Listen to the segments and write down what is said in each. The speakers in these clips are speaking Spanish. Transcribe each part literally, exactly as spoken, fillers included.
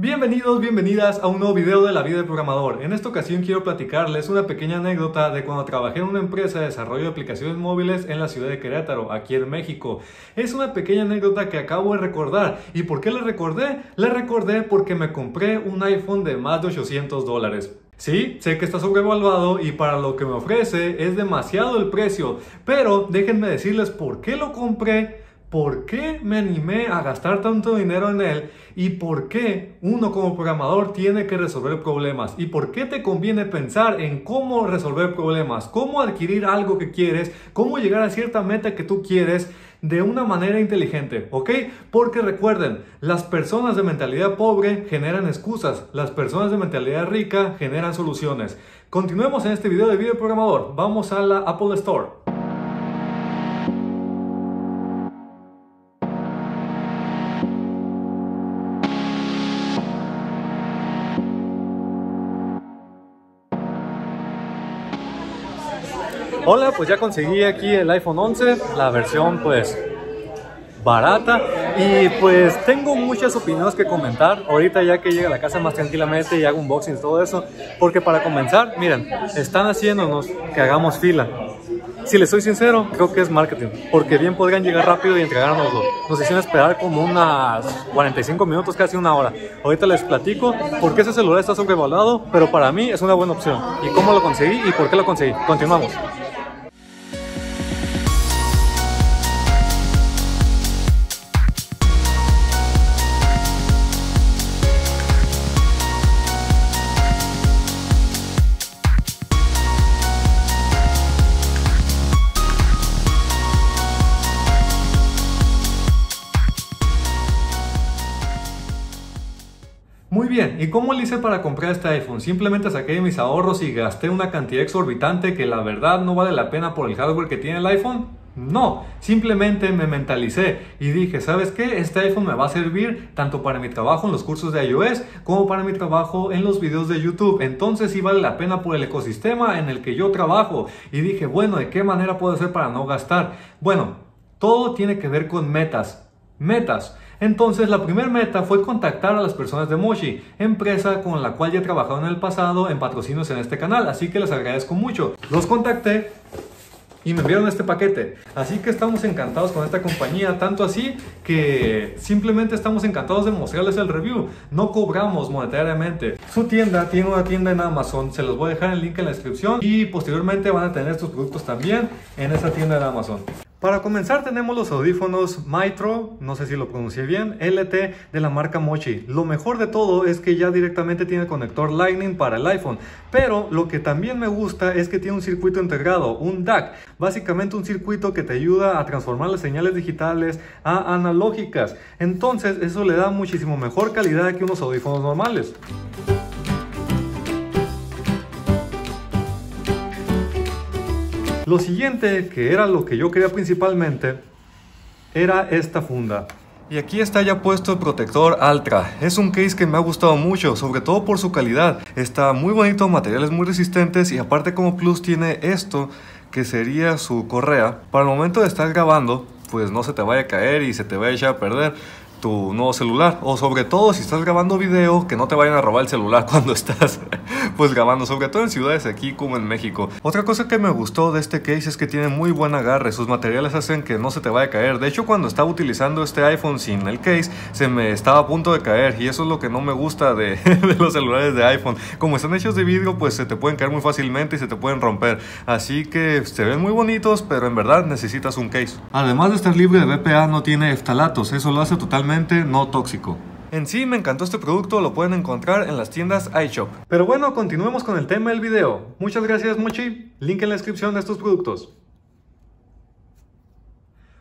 Bienvenidos, bienvenidas a un nuevo video de la vida del programador. En esta ocasión quiero platicarles una pequeña anécdota de cuando trabajé en una empresa de desarrollo de aplicaciones móviles en la ciudad de Querétaro, aquí en México. Es una pequeña anécdota que acabo de recordar. ¿Y por qué la recordé? La recordé porque me compré un iPhone de más de ochocientos dólares. Sí, sé que está sobrevaluado y para lo que me ofrece es demasiado el precio, pero déjenme decirles por qué lo compré, por qué me animé a gastar tanto dinero en él y por qué uno como programador tiene que resolver problemas y por qué te conviene pensar en cómo resolver problemas, cómo adquirir algo que quieres, cómo llegar a cierta meta que tú quieres de una manera inteligente, ¿ok? Porque recuerden, las personas de mentalidad pobre generan excusas, las personas de mentalidad rica generan soluciones. Continuemos en este video de video programador, vamos a la Apple Store. Hola, pues ya conseguí aquí el iPhone once, la versión pues barata, y pues tengo muchas opiniones que comentar ahorita ya que llegue a la casa más tranquilamente y hago unboxing y todo eso, porque para comenzar, miren, están haciéndonos que hagamos fila. Si les soy sincero, creo que es marketing, porque bien podrían llegar rápido y entregárnoslo. Nos hicieron esperar como unas cuarenta y cinco minutos, casi una hora. Ahorita les platico por qué ese celular está sobrevaluado, pero para mí es una buena opción. Y cómo lo conseguí y por qué lo conseguí. Continuamos. Bien, ¿y cómo le hice para comprar este iPhone? Simplemente saqué de mis ahorros y gasté una cantidad exorbitante que la verdad no vale la pena por el hardware que tiene el iPhone. No, simplemente me mentalicé y dije, ¿sabes qué? Este iPhone me va a servir tanto para mi trabajo en los cursos de iOS como para mi trabajo en los videos de YouTube. Entonces sí vale la pena por el ecosistema en el que yo trabajo. Y dije, bueno, ¿de qué manera puedo hacer para no gastar? Bueno, todo tiene que ver con metas. Metas. Entonces la primera meta fue contactar a las personas de Moshi, empresa con la cual ya he trabajado en el pasado en patrocinios en este canal, así que les agradezco mucho. Los contacté y me enviaron este paquete, así que estamos encantados con esta compañía, tanto así que simplemente estamos encantados de mostrarles el review. No cobramos monetariamente. Su tienda tiene una tienda en Amazon, se los voy a dejar el link en la descripción y posteriormente van a tener estos productos también en esa tienda de Amazon. Para comenzar tenemos los audífonos Mitro, no sé si lo pronuncié bien, L T de la marca Moshi. Lo mejor de todo es que ya directamente tiene el conector Lightning para el iPhone, pero lo que también me gusta es que tiene un circuito integrado, un D A C, básicamente un circuito que te ayuda a transformar las señales digitales a analógicas. Entonces eso le da muchísimo mejor calidad que unos audífonos normales. Lo siguiente, que era lo que yo quería principalmente, era esta funda. Y aquí está ya puesto el protector Altra. Es un case que me ha gustado mucho, sobre todo por su calidad. Está muy bonito, materiales muy resistentes y aparte como plus tiene esto, que sería su correa. Para el momento de estar grabando, pues no se te vaya a caer y se te vaya a echar a perder tu nuevo celular, o sobre todo si estás grabando video, que no te vayan a robar el celular cuando estás pues grabando, sobre todo en ciudades aquí como en México. Otra cosa que me gustó de este case es que tiene muy buen agarre, sus materiales hacen que no se te vaya a caer. De hecho, cuando estaba utilizando este iPhone sin el case, se me estaba a punto de caer, y eso es lo que no me gusta de, de los celulares de iPhone. Como están hechos de vidrio, pues se te pueden caer muy fácilmente y se te pueden romper, así que se ven muy bonitos, pero en verdad necesitas un case. Además de estar libre de B P A, no tiene eftalatos, eso lo hace totalmente no tóxico. En sí me encantó este producto, lo pueden encontrar en las tiendas iShop. Pero bueno, continuemos con el tema del video. Muchas gracias Moshi, link en la descripción de estos productos.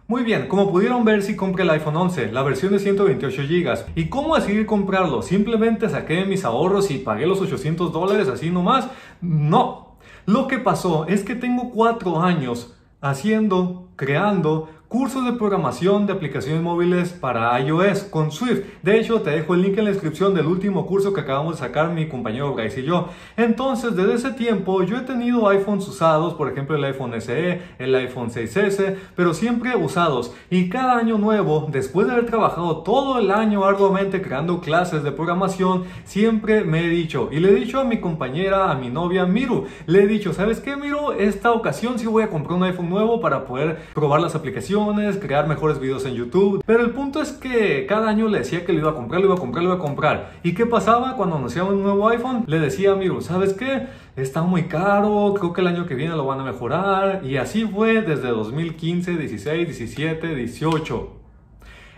Muy bien, como pudieron ver, sí compré el iPhone once, la versión de ciento veintiocho gigas. ¿Y cómo decidí comprarlo? ¿Simplemente saqué mis ahorros y pagué los ochocientos dólares así nomás? No, lo que pasó es que tengo cuatro años haciendo, creando cursos de programación de aplicaciones móviles para iOS con Swift. De hecho, te dejo el link en la descripción del último curso que acabamos de sacar mi compañero Bryce y yo. Entonces, desde ese tiempo yo he tenido iPhones usados, por ejemplo el iPhone S E, el iPhone seis ese, pero siempre usados. Y cada año nuevo, después de haber trabajado todo el año arduamente creando clases de programación, siempre me he dicho, y le he dicho a mi compañera, a mi novia Miru, le he dicho, ¿sabes qué, Miru? Esta ocasión sí voy a comprar un iPhone nuevo para poder probar las aplicaciones, crear mejores videos en YouTube. Pero el punto es que cada año le decía que lo iba a comprar, lo iba a comprar, lo iba a comprar. ¿Y qué pasaba cuando anunciaban un nuevo iPhone? Le decía a Miru, ¿sabes qué? Está muy caro, creo que el año que viene lo van a mejorar. Y así fue desde dos mil quince, dieciséis, diecisiete, dieciocho.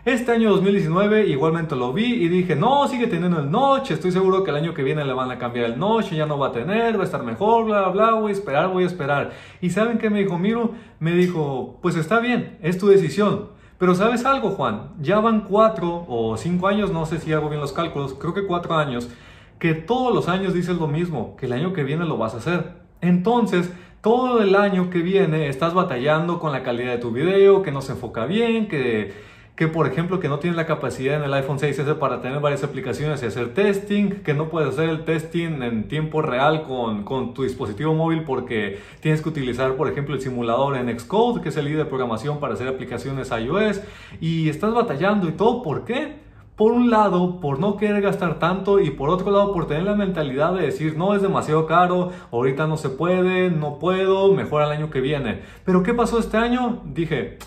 Este año dos mil diecinueve igualmente lo vi y dije, no, sigue teniendo el notch, estoy seguro que el año que viene le van a cambiar el notch, ya no va a tener, va a estar mejor, bla, bla, voy a esperar, voy a esperar. ¿Y saben qué me dijo Miru? Me dijo, pues está bien, es tu decisión. Pero ¿sabes algo, Juan? Ya van cuatro o cinco años, no sé si hago bien los cálculos, creo que cuatro años, que todos los años dices lo mismo, que el año que viene lo vas a hacer. Entonces, todo el año que viene estás batallando con la calidad de tu video, que no se enfoca bien, que... que por ejemplo que no tienes la capacidad en el iPhone seis ese para tener varias aplicaciones y hacer testing, que no puedes hacer el testing en tiempo real con, con tu dispositivo móvil porque tienes que utilizar por ejemplo el simulador en Xcode, que es el I D de programación para hacer aplicaciones iOS, y estás batallando y todo, ¿por qué? Por un lado, por no querer gastar tanto, y por otro lado, por tener la mentalidad de decir, no, es demasiado caro, ahorita no se puede, no puedo, mejor al año que viene. ¿Pero qué pasó este año? Dije,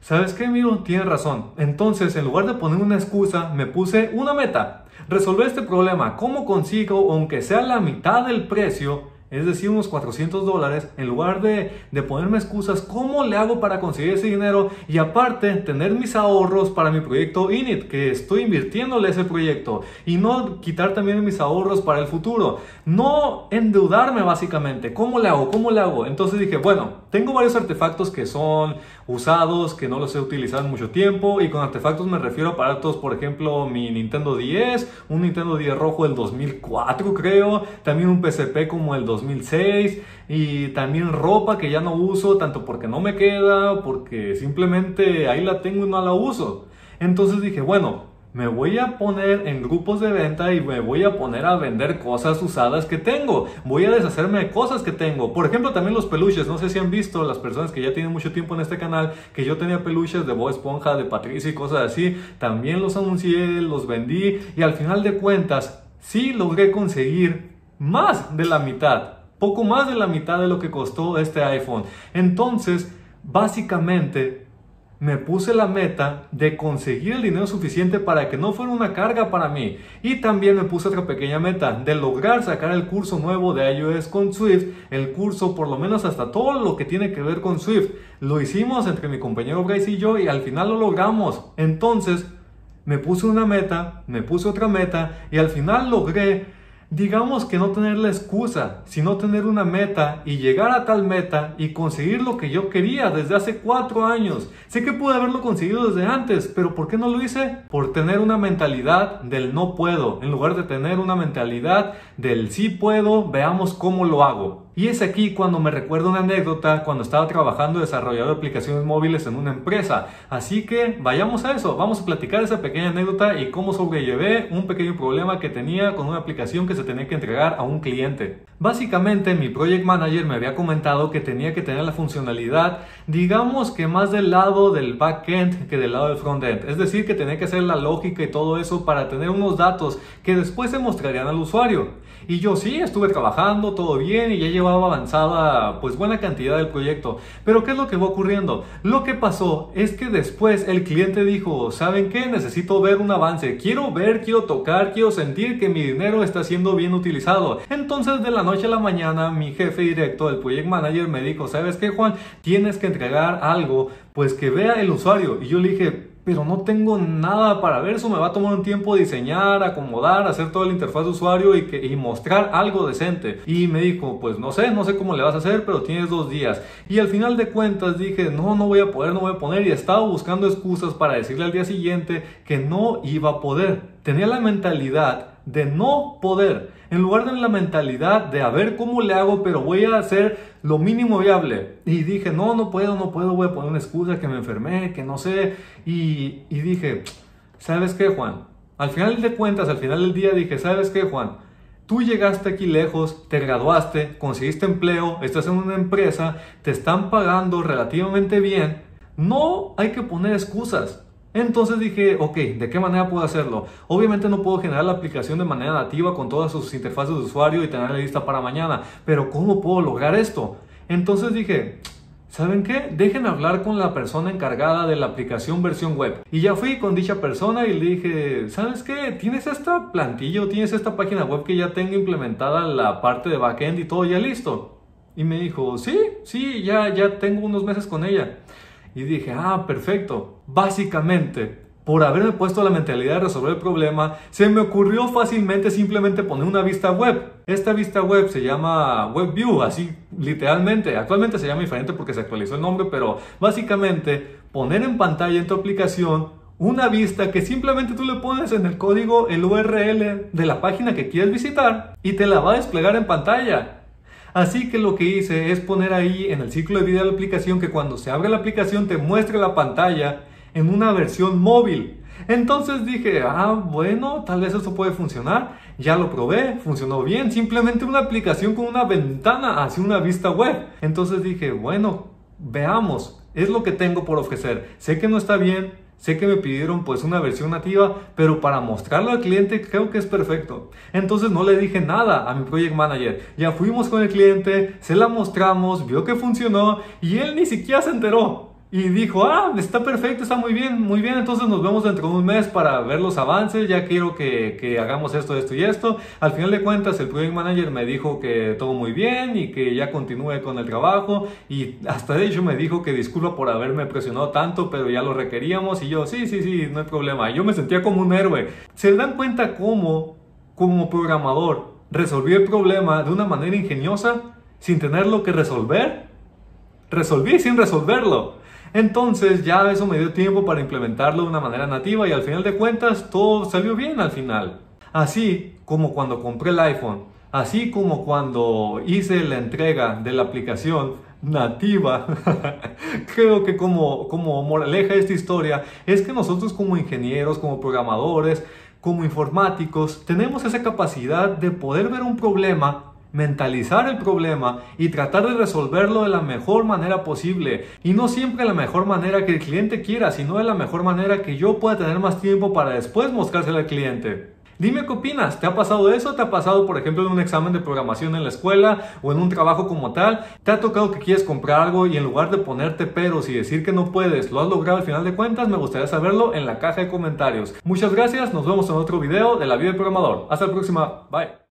¿sabes qué, Miru? Tienes razón. Entonces, en lugar de poner una excusa, me puse una meta. Resolver este problema. ¿Cómo consigo, aunque sea la mitad del precio, es decir, unos cuatrocientos dólares, en lugar de, de ponerme excusas, cómo le hago para conseguir ese dinero? Y aparte, tener mis ahorros para mi proyecto Init, que estoy invirtiéndole ese proyecto. Y no quitar también mis ahorros para el futuro. No endeudarme, básicamente. ¿Cómo le hago? ¿Cómo le hago? Entonces dije, bueno, tengo varios artefactos que son usados, que no los he utilizado en mucho tiempo. Y con artefactos me refiero a aparatos, por ejemplo, mi Nintendo diez, un Nintendo diez rojo del dos mil cuatro, creo. También un P S P como el dos mil seis, y también ropa que ya no uso, tanto porque no me queda, porque simplemente ahí la tengo y no la uso. Entonces dije, bueno, me voy a poner en grupos de venta y me voy a poner a vender cosas usadas que tengo. Voy a deshacerme de cosas que tengo. Por ejemplo, también los peluches. No sé si han visto las personas que ya tienen mucho tiempo en este canal, que yo tenía peluches de Bob Esponja, de Patricio y cosas así. También los anuncié, los vendí, y al final de cuentas sí logré conseguir más de la mitad, poco más de la mitad de lo que costó este iPhone. Entonces, básicamente, me puse la meta de conseguir el dinero suficiente para que no fuera una carga para mí. Y también me puse otra pequeña meta de lograr sacar el curso nuevo de iOS con Swift. El curso, por lo menos hasta todo lo que tiene que ver con Swift, lo hicimos entre mi compañero Bryce y yo, y al final lo logramos. Entonces, me puse una meta, me puse otra meta, y al final logré, digamos, que no tener la excusa, sino tener una meta y llegar a tal meta y conseguir lo que yo quería desde hace cuatro años. Sé que pude haberlo conseguido desde antes, pero ¿por qué no lo hice? Por tener una mentalidad del no puedo, en lugar de tener una mentalidad del sí puedo, veamos cómo lo hago. Y es aquí cuando me recuerdo una anécdota cuando estaba trabajando desarrollando aplicaciones móviles en una empresa. Así que vayamos a eso, vamos a platicar esa pequeña anécdota y cómo sobrellevé un pequeño problema que tenía con una aplicación que se tenía que entregar a un cliente. Básicamente, mi project manager me había comentado que tenía que tener la funcionalidad, digamos, que más del lado del backend que del lado del frontend. Es decir, que tenía que hacer la lógica y todo eso para tener unos datos que después se mostrarían al usuario. Y yo sí, estuve trabajando, todo bien, y ya llevaba avanzada pues buena cantidad del proyecto. Pero ¿qué es lo que va ocurriendo? Lo que pasó es que después el cliente dijo, ¿saben qué? Necesito ver un avance, quiero ver, quiero tocar, quiero sentir que mi dinero está siendo bien utilizado. Entonces, de la noche a la mañana, mi jefe directo, el project manager, me dijo, ¿sabes qué, Juan? Tienes que entregar algo pues que vea el usuario. Y yo le dije, pero no tengo nada para ver eso, me va a tomar un tiempo diseñar, acomodar, hacer toda la interfaz de usuario y, que, y mostrar algo decente. Y me dijo, pues no sé, no sé cómo le vas a hacer, pero tienes dos días. Y al final de cuentas dije, no, no voy a poder, no voy a poder. Y estaba buscando excusas para decirle al día siguiente que no iba a poder. Tenía la mentalidad de no poder, en lugar de la mentalidad de a ver cómo le hago, pero voy a hacer lo mínimo viable. Y dije, no, no puedo, no puedo, voy a poner una excusa que me enfermé, que no sé. Y, y dije, ¿sabes qué, Juan? Al final de cuentas, al final del día dije, ¿sabes qué, Juan? Tú llegaste aquí lejos, te graduaste, conseguiste empleo, estás en una empresa, te están pagando relativamente bien. No hay que poner excusas. Entonces dije, ok, ¿de qué manera puedo hacerlo? Obviamente no puedo generar la aplicación de manera nativa con todas sus interfaces de usuario y tenerla lista para mañana, pero ¿cómo puedo lograr esto? Entonces dije, ¿saben qué? Dejen hablar con la persona encargada de la aplicación versión web. Y ya fui con dicha persona y le dije, ¿sabes qué? ¿Tienes esta plantilla o tienes esta página web que ya tengo implementada la parte de backend y todo ya listo? Y me dijo, sí, sí, ya, ya tengo unos meses con ella. Y dije, ah, perfecto. Básicamente, por haberme puesto la mentalidad de resolver el problema, se me ocurrió fácilmente simplemente poner una vista web. Esta vista web se llama WebView, así literalmente. Actualmente se llama diferente porque se actualizó el nombre, pero básicamente poner en pantalla en tu aplicación una vista que simplemente tú le pones en el código el U R L de la página que quieres visitar y te la va a desplegar en pantalla. Así que lo que hice es poner ahí en el ciclo de vida de la aplicación que cuando se abre la aplicación te muestre la pantalla en una versión móvil. Entonces dije, ah, bueno, tal vez esto puede funcionar. Ya lo probé, funcionó bien. Simplemente una aplicación con una ventana hacia una vista web. Entonces dije, bueno, veamos, es lo que tengo por ofrecer. Sé que no está bien. Sé que me pidieron pues una versión nativa, pero para mostrarlo al cliente creo que es perfecto. Entonces no le dije nada a mi project manager. Ya fuimos con el cliente, se la mostramos, vio que funcionó y él ni siquiera se enteró. Y dijo, ah, está perfecto, está muy bien, muy bien, entonces nos vemos dentro de un mes para ver los avances, ya quiero que, que hagamos esto, esto y esto. Al final de cuentas, el Project Manager me dijo que todo muy bien y que ya continúe con el trabajo. Y hasta de hecho me dijo que disculpa por haberme presionado tanto, pero ya lo requeríamos. Y yo, sí, sí, sí, no hay problema. Yo me sentía como un héroe. ¿Se dan cuenta cómo, como programador, resolví el problema de una manera ingeniosa sin tenerlo que resolver? Resolví sin resolverlo. Entonces ya eso me dio tiempo para implementarlo de una manera nativa y al final de cuentas todo salió bien al final. Así como cuando compré el iPhone, así como cuando hice la entrega de la aplicación nativa. Creo que como, como moraleja de esta historia es que nosotros como ingenieros, como programadores, como informáticos, tenemos esa capacidad de poder ver un problema, mentalizar el problema y tratar de resolverlo de la mejor manera posible, y no siempre de la mejor manera que el cliente quiera, sino de la mejor manera que yo pueda tener más tiempo para después mostrárselo al cliente. Dime qué opinas, ¿te ha pasado eso? ¿Te ha pasado por ejemplo en un examen de programación en la escuela o en un trabajo como tal? ¿Te ha tocado que quieres comprar algo y en lugar de ponerte peros y decir que no puedes, lo has logrado al final de cuentas? Me gustaría saberlo en la caja de comentarios. Muchas gracias, nos vemos en otro video de La Vida del Programador. Hasta la próxima, bye.